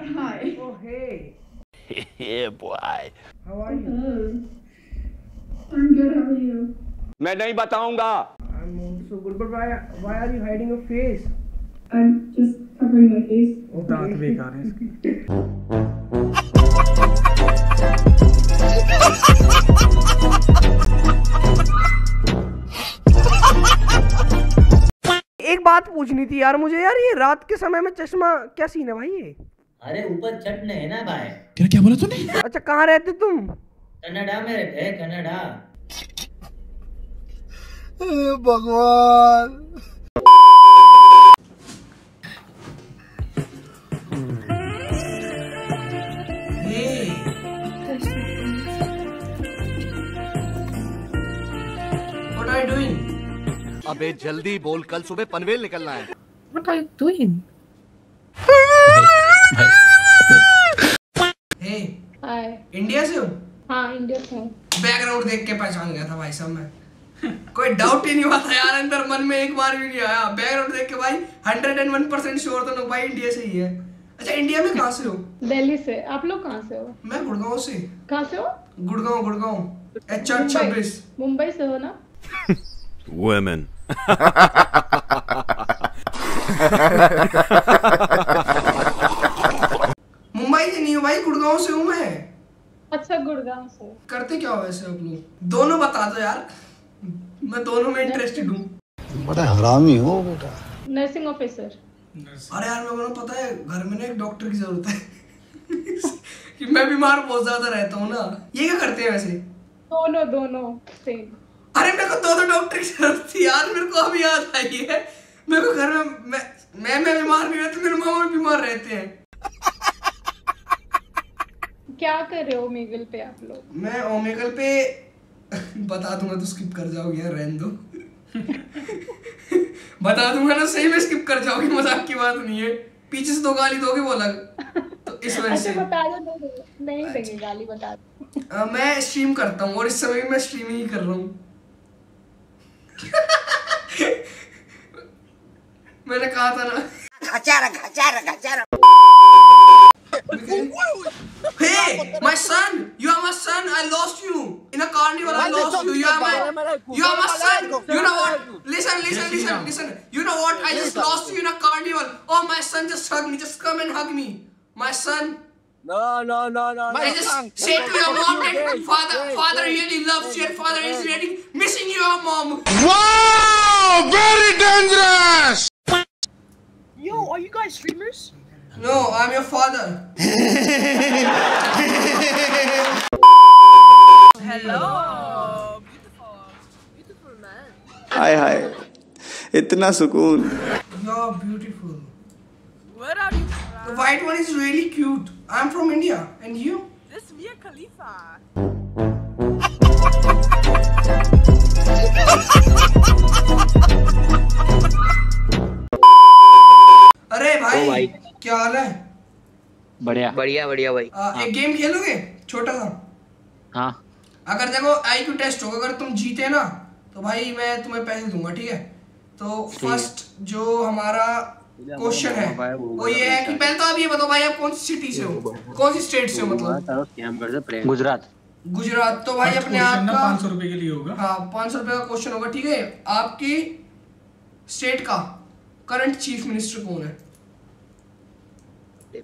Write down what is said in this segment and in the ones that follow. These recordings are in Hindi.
Hi. Oh, hey. Hey, boy. How are you? Hello. I'm good. How are you? मैं नहीं बताऊंगा. I'm also good, but why are you hiding your face? I'm just covering my face. Oh, दांत बेकार हैं इसके. एक बात पूछनी थी यार मुझे, यार ये रात के समय में चश्मा क्या सीन है भाई ये? अरे ऊपर चटने है ना भाई. तेरा क्या बोला तूने? अच्छा कहाँ रहते तुम? कनाडा में रहते हैं. कनाडा. भगवान. What are you doing? अबे जल्दी बोल, कल सुबह पनवेल निकलना है. What are you doing? Hey. Hi. India से हो? हाँ इंडिया से हूँ. बैकग्राउंड देख के पहचान गया था भाई साहब मैं. कोई डाउट ही नहीं हुआ था यार अंदर मन में, एक बार भी नहीं आया. बैकग्राउंड देख के भाई 101% श्योर था भाई इंडिया से ही है. अच्छा इंडिया में कहाँ से हो? दिल्ली से. आप लोग कहाँ से हो? मैं गुड़गांव से. कहाँ से हो? गुड़गांव. गुड़गांव. H26. मुंबई से हो ना? Women. मुंबई से नहीं हूँ भाई, गुड़गांव से हूँ मैं. अच्छा गुड़गांव से. करते क्या हो वैसे आप लोग? दोनों बता दो यार, मैं दोनों में इंटरेस्टेड हूँ. बड़ा हरामी हो बेटा. Nursing officer. अरे यार मेरे को पता है घर में ना एक डॉक्टर की जरूरत है. कि मैं बीमार बहुत ज्यादा रहता हूँ ना. ये क्या करते हैं वैसे? दोनों सेम. अरे मेरे को दो डॉक्टर की जरूरत थी यार, मेरे को अभी याद आई है. मेरे को घर में मैं बीमार नहीं रहती, मेरे मामा भी बीमार रहते हैं. क्या कर रहे हो ओमेगल पे आप लोग? मैं ओमेगल पे बता दूंगा तो स्किप कर जाओगी यार, रहने दो. बता दूंगा ना सही में स्किप कर जाओगी, मजाक की बात नहीं है. पीछे से तो गाली दोगे वो अलग, तो इस वजह से बता दो. नहीं देंगे गाली, बता दो. मैं स्ट्रीम करता हूँ और इस समय मैं स्ट्रीम ही कर रहा हूँ. मैंने कहा था ना घचारा. Hey, my son, you are my son. I lost you in a carnival. I lost you. You are my son. You know what? Listen. You know what? I just lost you in a carnival. Oh, my son, just hug me. Just come and hug me, my son. No. I just say to your mom that father really loves you and father is really missing your mom. Wow, very dangerous. Yo, are you guys streamers? No, I'm your father. Hello, beautiful man. Hi. Itna sukoon. You're beautiful. Where are you from? The white one is really cute. I'm from India, and you? This is Mia Khalifa. अरे भाई क्या हाल है? बढ़िया भाई. एक गेम खेलोगे छोटा सा? हाँ. अगर देखो आईक्यू टेस्ट होगा, अगर तुम जीते ना तो भाई मैं तुम्हें पैसे दूंगा, ठीक है? तो फर्स्ट जो हमारा क्वेश्चन है वो ये है कि पहले तो आप ये बताओ भाई आप कौन सी सिटी से हो, कौन सी स्टेट से हो? मतलब गुजरात. तो भाई अपने आप का 500 रुपए के लिए होगा. हाँ 500 रुपए का क्वेश्चन होगा, ठीक है? आपकी स्टेट का करंट चीफ मिनिस्टर कौन है?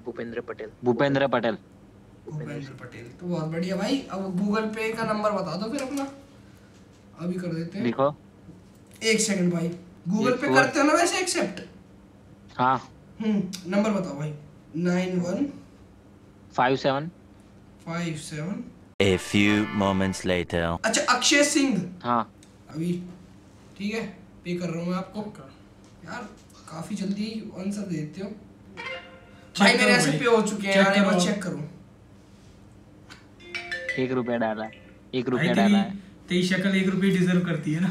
भूपेंद्र पटेल. तो बहुत बढ़िया भाई. अब गूगल पे का नंबर बता दो फिर अपना, अभी कर देते हैं. देखो एक सेकंड भाई, गूगल पे करते हो ना वैसे एक्सेप्ट? हाँ. नंबर बताओ भाई. 915757. A few moments later. अच्छा अक्षय सिंह. हाँ अभी ठीक है, पे कर रहा हूँ मैं आपको. यार काफी जल्दी आंसर दे देते हो भाई, मेरे ऐसे पे हो चुके हैं यार. एक बार चेक करूं. एक रुपया डाला है. तेरी शक्ल 1 रुपये डिजर्व करती है ना.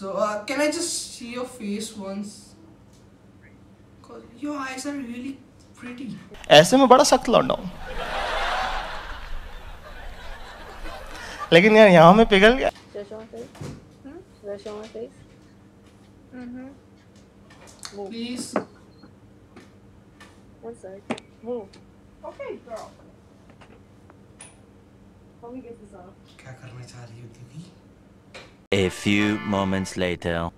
So can I just see your face once? Cause your eyes are really pretty. ऐसे में बड़ा सख्त लौंडा हूं, लेकिन यार यहाँ में पिघल गया. Should I show my face? Move. Please. One sec. Move. Okay, girl. Let me get this off. A few moments later.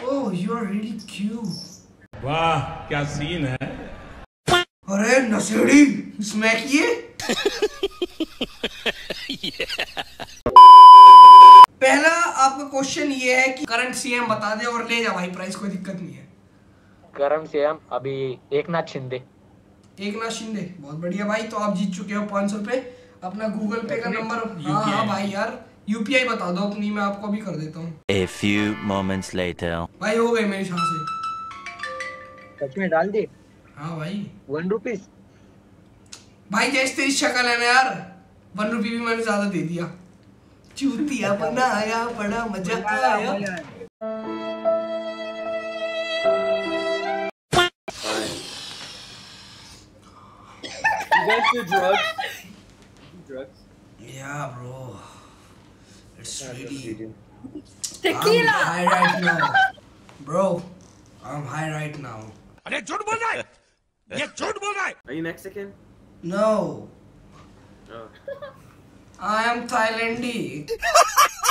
Oh, you are really cute. Wow, क्या scene है? अरे नसीड़ी, smack ये? पहला आपका क्वेश्चन ये है कि करंट सीएम बता दे और ले जा भाई, प्राइस कोई दिक्कत नहीं है। करंट सीएम अभी एकनाथ शिंदे। एकनाथ शिंदे, बहुत बढ़िया भाई। तो आप जीत चुके हो 500 रुपए। अपना गूगल पे का नंबर, हाँ भाई यार, यूपीआई बता दो अपनी, मैं आपको भी कर देता हूँ। A few moments later. भाई हो गए मेरी शान से। सच में डाल दी? हाँ भाई। 1 रुपीस। भाई जैसे तेरी शक्ल है ना यार, 1 रुपी भी मैंने ज्यादा दे दिया। चूतिया बनाया, बड़ा मजा आया। Drugs? Yeah, bro. It's really... Tequila! I'm high right now. Bro, I'm high right now. Are you Mexican? No. Oh. I am Thailandese.